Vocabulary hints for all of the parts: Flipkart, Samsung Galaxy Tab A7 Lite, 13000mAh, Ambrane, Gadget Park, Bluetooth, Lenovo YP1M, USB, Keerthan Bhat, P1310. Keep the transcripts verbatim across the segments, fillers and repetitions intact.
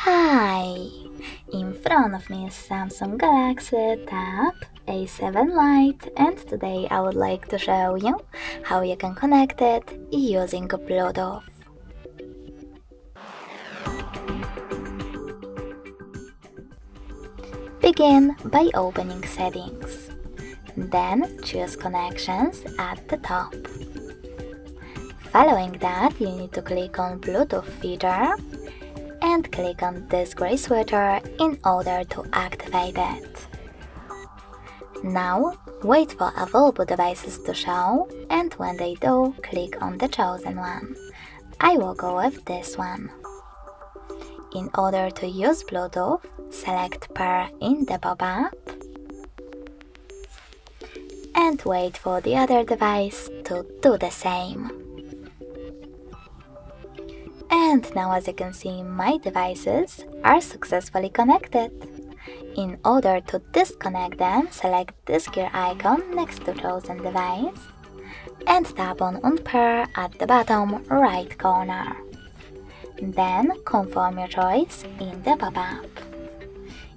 Hi! In front of me is Samsung Galaxy Tab A seven Lite, and today I would like to show you how you can connect it using Bluetooth. Begin by opening Settings, then choose Connections at the top. Following that, you need to click on Bluetooth feature and click on this gray sweater in order to activate it. Now, wait for available devices to show, and when they do, click on the chosen one. I will go with this one. In order to use Bluetooth, select Pair in the pop-up and wait for the other device to do the same. And now, as you can see, my devices are successfully connected. In order to disconnect them, select this gear icon next to chosen device and tap on Unpair at the bottom right corner. Then confirm your choice in the pop-up.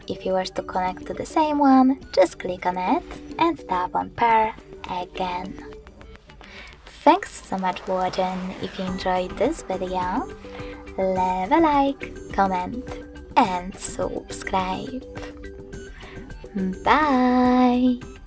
If you wish to connect to the same one, just click on it and tap on Pair again. Thanks so much for watching. If you enjoyed this video, leave a like, comment and subscribe. Bye!